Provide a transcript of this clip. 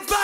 Minds.